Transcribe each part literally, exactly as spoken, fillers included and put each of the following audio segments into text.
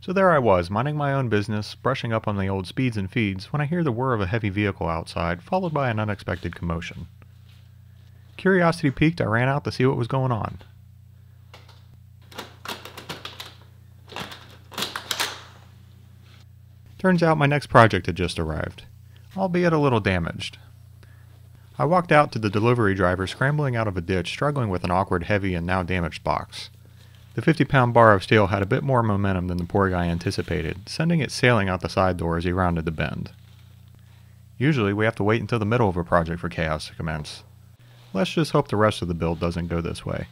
So there I was, minding my own business, brushing up on the old speeds and feeds, when I hear the whir of a heavy vehicle outside, followed by an unexpected commotion. Curiosity piqued, I ran out to see what was going on. Turns out my next project had just arrived, albeit a little damaged. I walked out to the delivery driver scrambling out of a ditch, struggling with an awkward, heavy, and now damaged box. The fifty-pound bar of steel had a bit more momentum than the poor guy anticipated, sending it sailing out the side door as he rounded the bend. Usually we have to wait until the middle of a project for chaos to commence. Let's just hope the rest of the build doesn't go this way.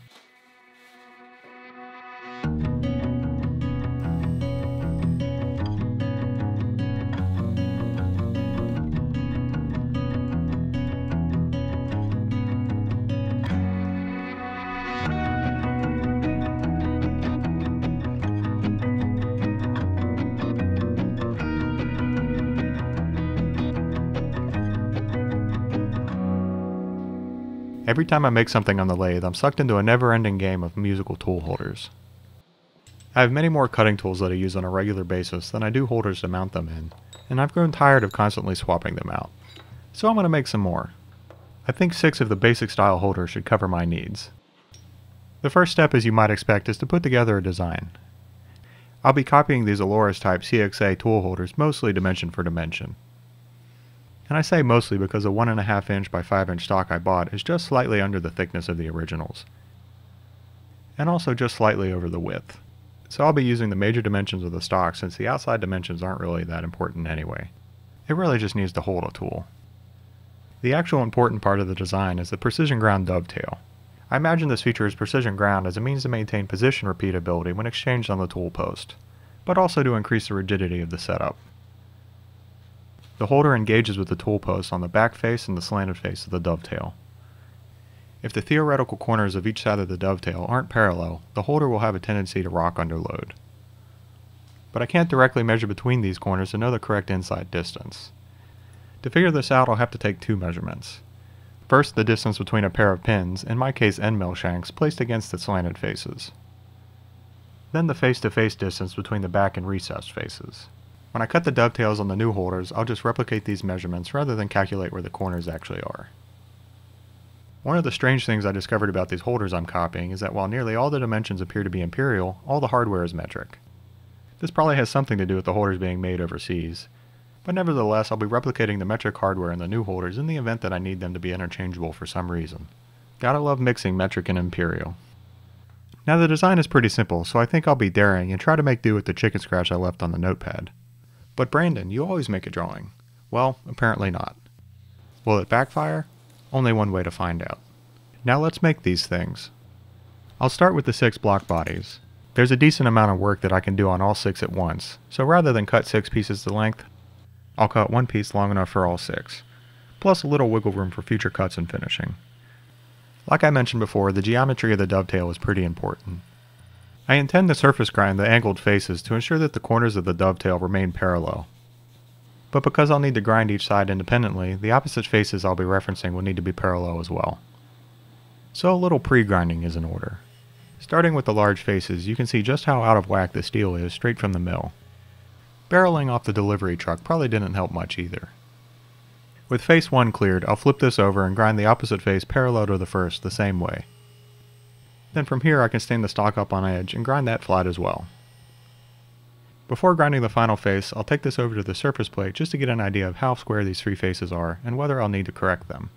Every time I make something on the lathe, I'm sucked into a never-ending game of musical tool holders. I have many more cutting tools that I use on a regular basis than I do holders to mount them in, and I've grown tired of constantly swapping them out. So I'm going to make some more. I think six of the basic style holders should cover my needs. The first step, as you might expect, is to put together a design. I'll be copying these Aloris type C X A tool holders mostly dimension for dimension. And I say mostly because the one and a half inch by five inch stock I bought is just slightly under the thickness of the originals. And also just slightly over the width. So I'll be using the major dimensions of the stock since the outside dimensions aren't really that important anyway. It really just needs to hold a tool. The actual important part of the design is the precision ground dovetail. I imagine this feature is precision ground as a means to maintain position repeatability when exchanged on the tool post, but also to increase the rigidity of the setup. The holder engages with the tool post on the back face and the slanted face of the dovetail. If the theoretical corners of each side of the dovetail aren't parallel, the holder will have a tendency to rock under load. But I can't directly measure between these corners to know the correct inside distance. To figure this out, I'll have to take two measurements. First, the distance between a pair of pins, in my case end mill shanks, placed against the slanted faces. Then the face-to-face distance between the back and recessed faces. When I cut the dovetails on the new holders, I'll just replicate these measurements rather than calculate where the corners actually are. One of the strange things I discovered about these holders I'm copying is that while nearly all the dimensions appear to be imperial, all the hardware is metric. This probably has something to do with the holders being made overseas, but nevertheless I'll be replicating the metric hardware in the new holders in the event that I need them to be interchangeable for some reason. Gotta love mixing metric and imperial. Now the design is pretty simple, so I think I'll be daring and try to make do with the chicken scratch I left on the notepad. But Brandon, you always make a drawing. Well, apparently not. Will it backfire? Only one way to find out. Now let's make these things. I'll start with the six block bodies. There's a decent amount of work that I can do on all six at once, so rather than cut six pieces to length, I'll cut one piece long enough for all six, plus a little wiggle room for future cuts and finishing. Like I mentioned before, the geometry of the dovetail is pretty important. I intend to surface grind the angled faces to ensure that the corners of the dovetail remain parallel. But because I'll need to grind each side independently, the opposite faces I'll be referencing will need to be parallel as well. So a little pre-grinding is in order. Starting with the large faces, you can see just how out of whack the steel is straight from the mill. Barreling off the delivery truck probably didn't help much either. With face one cleared, I'll flip this over and grind the opposite face parallel to the first the same way. Then from here I can stand the stock up on edge and grind that flat as well. Before grinding the final face, I'll take this over to the surface plate just to get an idea of how square these three faces are and whether I'll need to correct them.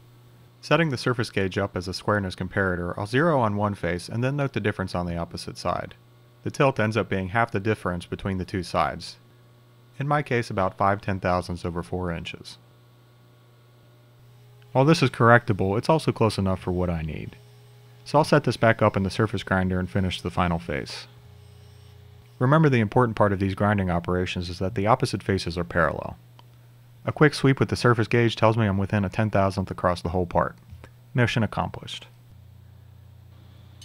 Setting the surface gauge up as a squareness comparator, I'll zero on one face and then note the difference on the opposite side. The tilt ends up being half the difference between the two sides. In my case, about five ten thousandths over four inches. While this is correctable, it's also close enough for what I need. So I'll set this back up in the surface grinder and finish the final face. Remember, the important part of these grinding operations is that the opposite faces are parallel. A quick sweep with the surface gauge tells me I'm within a ten thousandth across the whole part. Mission accomplished.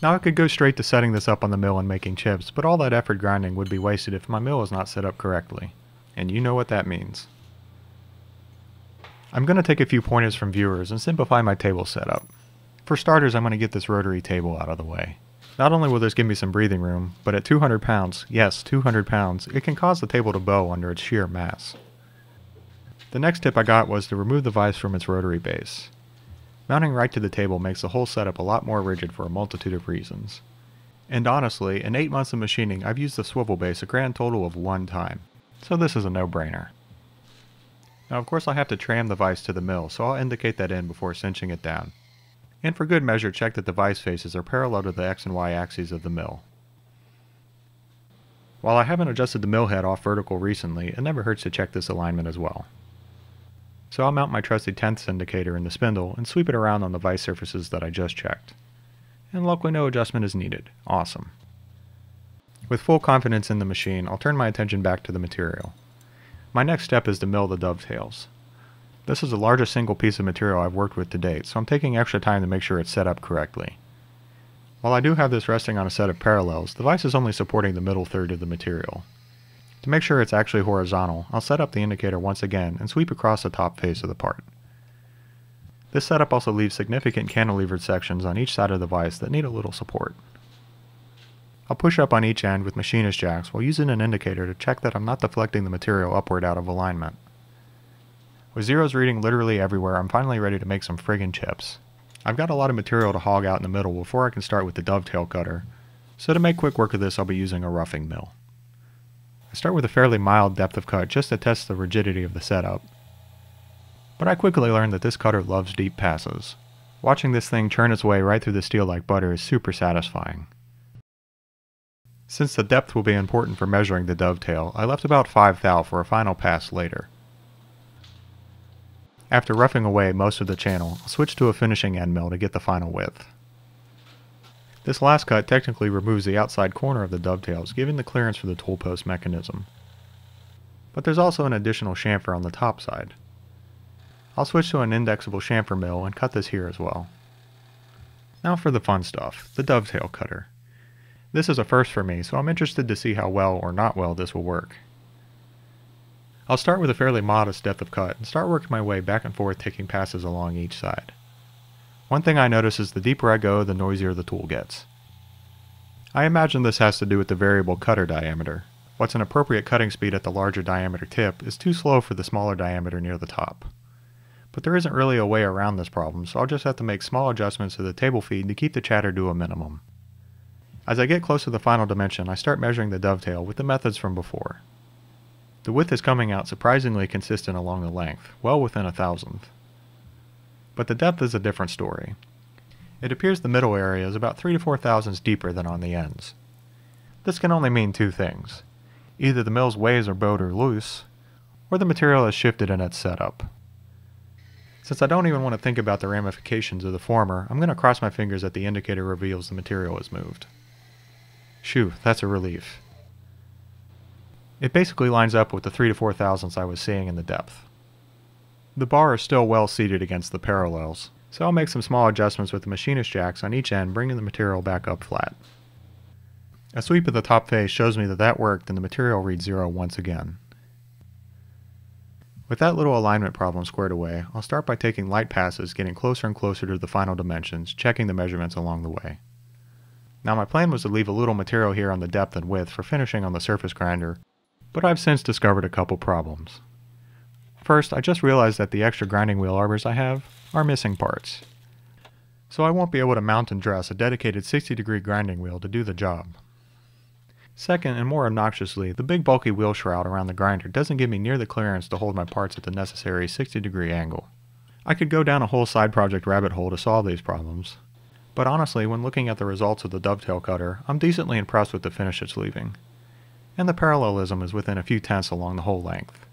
Now I could go straight to setting this up on the mill and making chips, but all that effort grinding would be wasted if my mill is not set up correctly. And you know what that means. I'm going to take a few pointers from viewers and simplify my table setup. For starters, I'm going to get this rotary table out of the way. Not only will this give me some breathing room, but at two hundred pounds, yes, two hundred pounds, it can cause the table to bow under its sheer mass. The next tip I got was to remove the vise from its rotary base. Mounting right to the table makes the whole setup a lot more rigid for a multitude of reasons. And honestly, in eight months of machining, I've used the swivel base a grand total of one time, so this is a no-brainer. Now of course I have to tram the vise to the mill, so I'll indicate that in before cinching it down. And for good measure, check that the vise faces are parallel to the X and Y axes of the mill. While I haven't adjusted the mill head off vertical recently, it never hurts to check this alignment as well. So I'll mount my trusty tenths indicator in the spindle and sweep it around on the vise surfaces that I just checked. And luckily no adjustment is needed. Awesome. With full confidence in the machine, I'll turn my attention back to the material. My next step is to mill the dovetails. This is the largest single piece of material I've worked with to date, so I'm taking extra time to make sure it's set up correctly. While I do have this resting on a set of parallels, the vise is only supporting the middle third of the material. To make sure it's actually horizontal, I'll set up the indicator once again and sweep across the top face of the part. This setup also leaves significant cantilevered sections on each side of the vise that need a little support. I'll push up on each end with machinist jacks while using an indicator to check that I'm not deflecting the material upward out of alignment. With zeros reading literally everywhere, I'm finally ready to make some friggin' chips. I've got a lot of material to hog out in the middle before I can start with the dovetail cutter, so to make quick work of this I'll be using a roughing mill. I start with a fairly mild depth of cut just to test the rigidity of the setup, but I quickly learned that this cutter loves deep passes. Watching this thing churn its way right through the steel like butter is super satisfying. Since the depth will be important for measuring the dovetail, I left about five thou for a final pass later. After roughing away most of the channel, I'll switch to a finishing end mill to get the final width. This last cut technically removes the outside corner of the dovetails, giving the clearance for the tool post mechanism. But there's also an additional chamfer on the top side. I'll switch to an indexable chamfer mill and cut this here as well. Now for the fun stuff, the dovetail cutter. This is a first for me, so I'm interested to see how well or not well this will work. I'll start with a fairly modest depth of cut and start working my way back and forth, taking passes along each side. One thing I notice is the deeper I go, the noisier the tool gets. I imagine this has to do with the variable cutter diameter. What's an appropriate cutting speed at the larger diameter tip is too slow for the smaller diameter near the top. But there isn't really a way around this problem, so I'll just have to make small adjustments to the table feed to keep the chatter to a minimum. As I get close to the final dimension, I start measuring the dovetail with the methods from before. The width is coming out surprisingly consistent along the length, well within a thousandth. But the depth is a different story. It appears the middle area is about three to four thousandths deeper than on the ends. This can only mean two things. Either the mill's ways are bowed or loose, or the material has shifted in its setup. Since I don't even want to think about the ramifications of the former, I'm going to cross my fingers that the indicator reveals the material has moved. Phew, that's a relief. It basically lines up with the three to four thousandths I was seeing in the depth. The bar is still well seated against the parallels, so I'll make some small adjustments with the machinist jacks on each end, bringing the material back up flat. A sweep of the top face shows me that that worked and the material reads zero once again. With that little alignment problem squared away, I'll start by taking light passes, getting closer and closer to the final dimensions, checking the measurements along the way. Now my plan was to leave a little material here on the depth and width for finishing on the surface grinder, but I've since discovered a couple problems. First, I just realized that the extra grinding wheel arbors I have are missing parts. So I won't be able to mount and dress a dedicated sixty degree grinding wheel to do the job. Second, and more obnoxiously, the big bulky wheel shroud around the grinder doesn't give me near the clearance to hold my parts at the necessary sixty degree angle. I could go down a whole side project rabbit hole to solve these problems, but honestly, when looking at the results of the dovetail cutter, I'm decently impressed with the finish it's leaving. And the parallelism is within a few tenths along the whole length.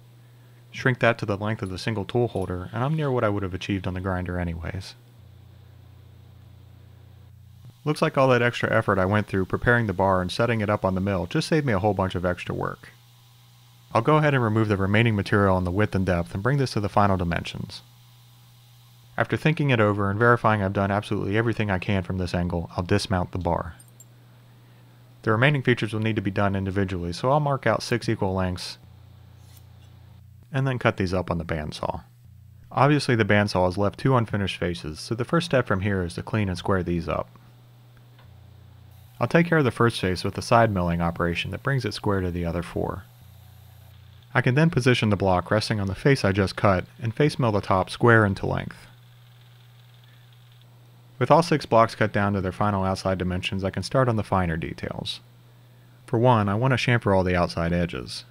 Shrink that to the length of the single tool holder, and I'm near what I would have achieved on the grinder anyways. Looks like all that extra effort I went through preparing the bar and setting it up on the mill just saved me a whole bunch of extra work. I'll go ahead and remove the remaining material on the width and depth and bring this to the final dimensions. After thinking it over and verifying I've done absolutely everything I can from this angle, I'll dismount the bar. The remaining features will need to be done individually, so I'll mark out six equal lengths and then cut these up on the bandsaw. Obviously the bandsaw has left two unfinished faces, so the first step from here is to clean and square these up. I'll take care of the first face with a side milling operation that brings it square to the other four. I can then position the block resting on the face I just cut and face mill the top square into length. With all six blocks cut down to their final outside dimensions, I can start on the finer details. For one, I want to chamfer all the outside edges.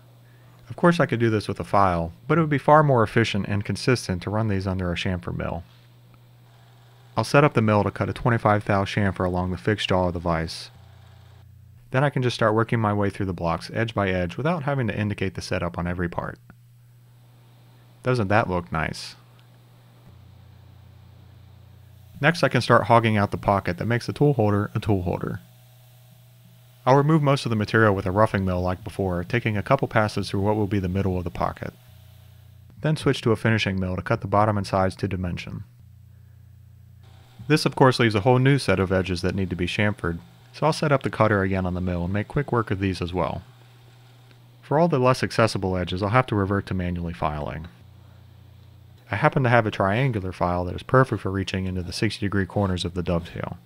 Of course I could do this with a file, but it would be far more efficient and consistent to run these under a chamfer mill. I'll set up the mill to cut a twenty-five thou chamfer along the fixed jaw of the vise. Then I can just start working my way through the blocks edge by edge without having to indicate the setup on every part. Doesn't that look nice? Next I can start hogging out the pocket that makes the tool holder a tool holder. I'll remove most of the material with a roughing mill like before, taking a couple passes through what will be the middle of the pocket. Then switch to a finishing mill to cut the bottom and sides to dimension. This of course leaves a whole new set of edges that need to be chamfered, so I'll set up the cutter again on the mill and make quick work of these as well. For all the less accessible edges, I'll have to revert to manually filing. I happen to have a triangular file that is perfect for reaching into the sixty degree corners of the dovetail.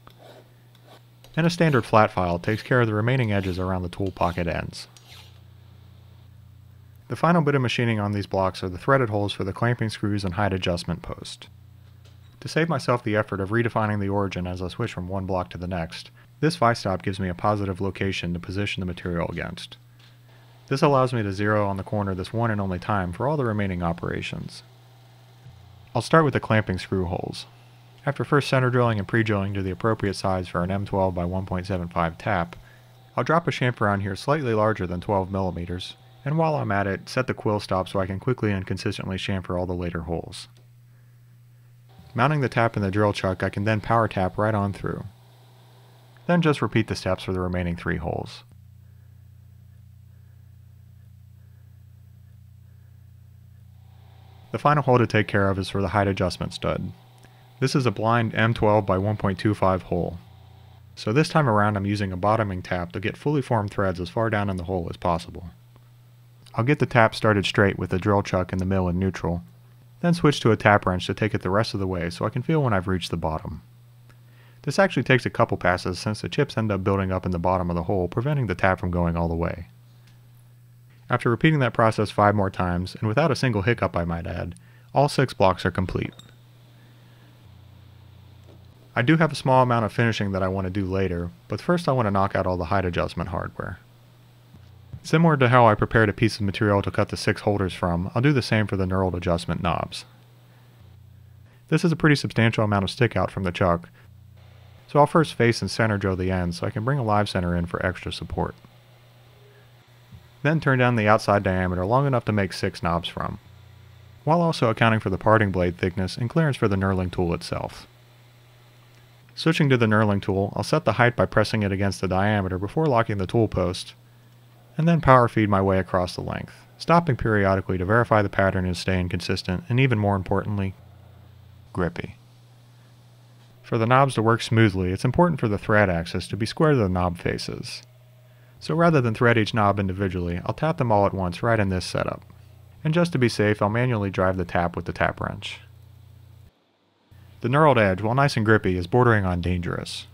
And a standard flat file takes care of the remaining edges around the tool pocket ends. The final bit of machining on these blocks are the threaded holes for the clamping screws and height adjustment post. To save myself the effort of redefining the origin as I switch from one block to the next, this vise top gives me a positive location to position the material against. This allows me to zero on the corner this one and only time for all the remaining operations. I'll start with the clamping screw holes. After first center drilling and pre-drilling to the appropriate size for an M twelve by one point seven five tap, I'll drop a chamfer on here slightly larger than twelve millimeters, and while I'm at it, set the quill stop so I can quickly and consistently chamfer all the later holes. Mounting the tap in the drill chuck, I can then power tap right on through. Then just repeat the steps for the remaining three holes. The final hole to take care of is for the height adjustment stud. This is a blind M twelve by one point two five hole. So this time around I'm using a bottoming tap to get fully formed threads as far down in the hole as possible. I'll get the tap started straight with the drill chuck and the mill in neutral, then switch to a tap wrench to take it the rest of the way so I can feel when I've reached the bottom. This actually takes a couple passes since the chips end up building up in the bottom of the hole, preventing the tap from going all the way. After repeating that process five more times, and without a single hiccup I might add, all six blocks are complete. I do have a small amount of finishing that I want to do later, but first I want to knock out all the height adjustment hardware. Similar to how I prepared a piece of material to cut the six holders from, I'll do the same for the knurled adjustment knobs. This is a pretty substantial amount of stick out from the chuck, so I'll first face and center drill the end so I can bring a live center in for extra support. Then turn down the outside diameter long enough to make six knobs from, while also accounting for the parting blade thickness and clearance for the knurling tool itself. Switching to the knurling tool, I'll set the height by pressing it against the diameter before locking the tool post, and then power feed my way across the length, stopping periodically to verify the pattern is staying consistent and, even more importantly, grippy. For the knobs to work smoothly, it's important for the thread axis to be square to the knob faces. So rather than thread each knob individually, I'll tap them all at once right in this setup. And just to be safe, I'll manually drive the tap with the tap wrench. The knurled edge, while nice and grippy, is bordering on dangerous.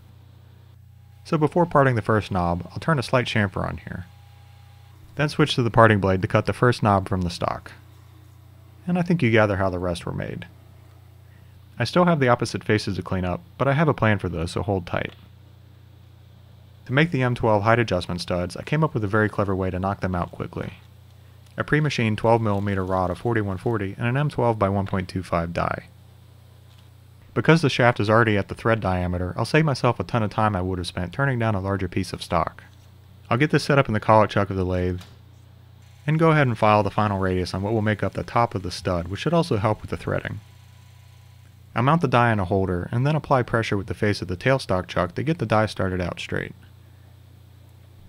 So before parting the first knob, I'll turn a slight chamfer on here. Then switch to the parting blade to cut the first knob from the stock. And I think you gather how the rest were made. I still have the opposite faces to clean up, but I have a plan for those, so hold tight. To make the M twelve height adjustment studs, I came up with a very clever way to knock them out quickly. A pre-machined twelve millimeter rod of forty-one forty and an M twelve by one point two five die. Because the shaft is already at the thread diameter, I'll save myself a ton of time I would have spent turning down a larger piece of stock. I'll get this set up in the collet chuck of the lathe, and go ahead and file the final radius on what will make up the top of the stud, which should also help with the threading. I'll mount the die in a holder, and then apply pressure with the face of the tailstock chuck to get the die started out straight.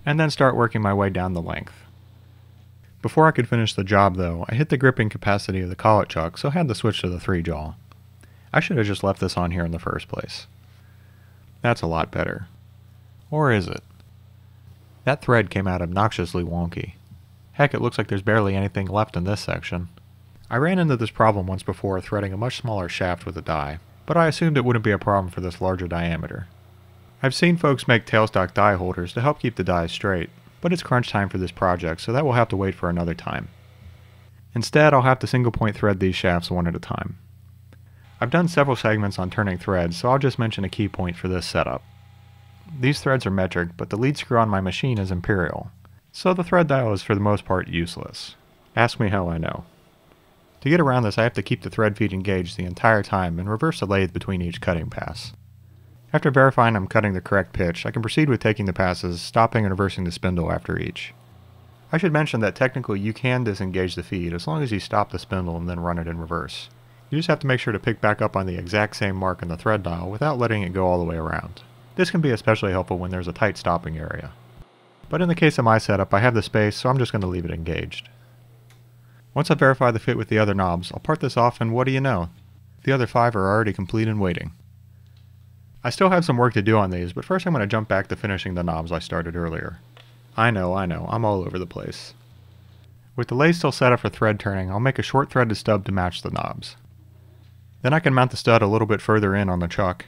And then start working my way down the length. Before I could finish the job though, I hit the gripping capacity of the collet chuck, so I had to switch to the three jaw. I should have just left this on here in the first place. That's a lot better. Or is it? That thread came out obnoxiously wonky. Heck, it looks like there's barely anything left in this section. I ran into this problem once before threading a much smaller shaft with a die, but I assumed it wouldn't be a problem for this larger diameter. I've seen folks make tailstock die holders to help keep the dies straight, but it's crunch time for this project, so that will have to wait for another time. Instead, I'll have to single point thread these shafts one at a time. I've done several segments on turning threads, so I'll just mention a key point for this setup. These threads are metric, but the lead screw on my machine is imperial, so the thread dial is for the most part useless. Ask me how I know. To get around this, I have to keep the thread feed engaged the entire time and reverse the lathe between each cutting pass. After verifying I'm cutting the correct pitch, I can proceed with taking the passes, stopping and reversing the spindle after each. I should mention that technically you can disengage the feed as long as you stop the spindle and then run it in reverse. You just have to make sure to pick back up on the exact same mark on the thread dial without letting it go all the way around. This can be especially helpful when there's a tight stopping area. But in the case of my setup, I have the space, so I'm just going to leave it engaged. Once I verify the fit with the other knobs, I'll part this off and what do you know? The other five are already complete and waiting. I still have some work to do on these, but first I'm going to jump back to finishing the knobs I started earlier. I know, I know, I'm all over the place. With the lathe still set up for thread turning, I'll make a short threaded stub to match the knobs. Then I can mount the stud a little bit further in on the chuck,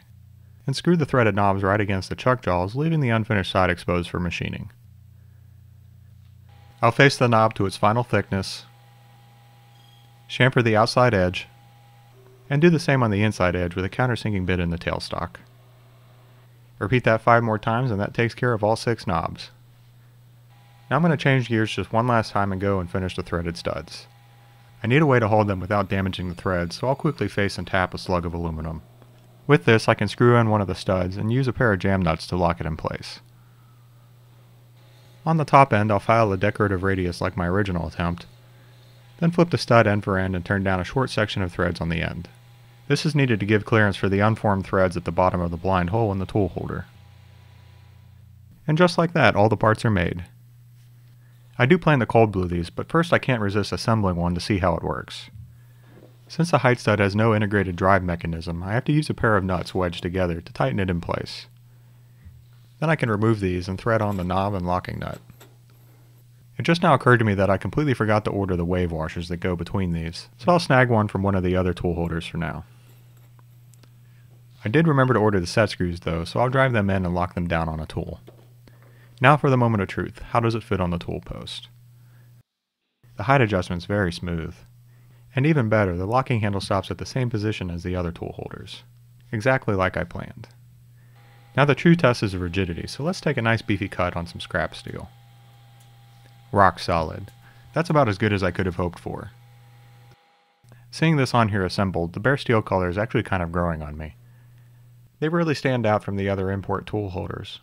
and screw the threaded knobs right against the chuck jaws, leaving the unfinished side exposed for machining. I'll face the knob to its final thickness, chamfer the outside edge, and do the same on the inside edge with a countersinking bit in the tailstock. Repeat that five more times and that takes care of all six knobs. Now I'm going to change gears just one last time and go and finish the threaded studs. I need a way to hold them without damaging the threads, so I'll quickly face and tap a slug of aluminum. With this, I can screw in one of the studs and use a pair of jam nuts to lock it in place. On the top end, I'll file a decorative radius like my original attempt, then flip the stud end for end and turn down a short section of threads on the end. This is needed to give clearance for the unformed threads at the bottom of the blind hole in the tool holder. And just like that, all the parts are made. I do plan to cold blue these, but first I can't resist assembling one to see how it works. Since the height stud has no integrated drive mechanism, I have to use a pair of nuts wedged together to tighten it in place. Then I can remove these and thread on the knob and locking nut. It just now occurred to me that I completely forgot to order the wave washers that go between these, so I'll snag one from one of the other tool holders for now. I did remember to order the set screws though, so I'll drive them in and lock them down on a tool. Now for the moment of truth, how does it fit on the tool post? The height adjustment's very smooth. And even better, the locking handle stops at the same position as the other tool holders. Exactly like I planned. Now the true test is the rigidity, so let's take a nice beefy cut on some scrap steel. Rock solid. That's about as good as I could have hoped for. Seeing this on here assembled, the bare steel color is actually kind of growing on me. They really stand out from the other import tool holders.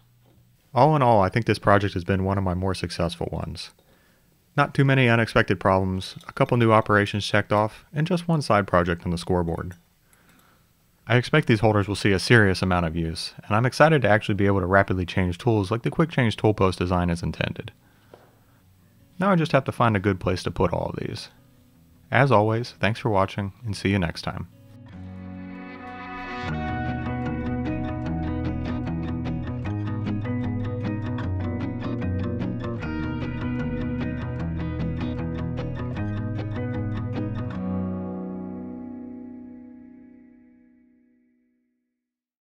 All in all, I think this project has been one of my more successful ones. Not too many unexpected problems, a couple new operations checked off, and just one side project on the scoreboard. I expect these holders will see a serious amount of use, and I'm excited to actually be able to rapidly change tools like the quick change tool post design is intended. Now I just have to find a good place to put all of these. As always, thanks for watching, and see you next time.